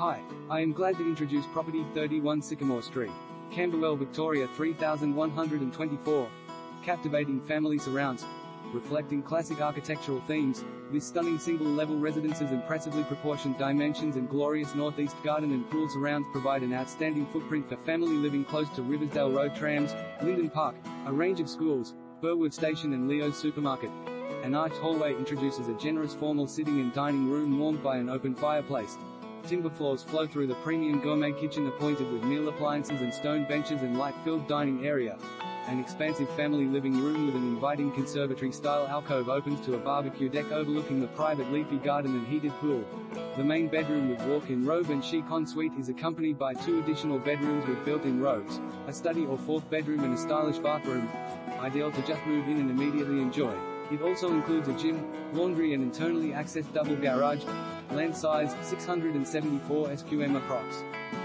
Hi, I am glad to introduce property 31 Sycamore Street, Camberwell, Victoria 3124. Captivating family surrounds. Reflecting classic architectural themes, this stunning single-level residence's impressively proportioned dimensions and glorious northeast garden and pool surrounds provide an outstanding footprint for family living close to Riversdale Road trams, Linden Park, a range of schools, Burwood Station and Leo's Supermarket. An arched hallway introduces a generous formal sitting and dining room warmed by an open fireplace. Timber floors flow through the premium gourmet kitchen appointed with Miele appliances and stone benches and light-filled dining area. An expansive family living room with an inviting conservatory-style alcove opens to a barbecue deck overlooking the private leafy garden and heated pool. The main bedroom with walk-in robe and chic ensuite is accompanied by two additional bedrooms with built-in robes, a study or fourth bedroom and a stylish bathroom, ideal to just move in and immediately enjoy. It also includes a gym, laundry and internally accessed double garage. Land size, 674 sqm approx.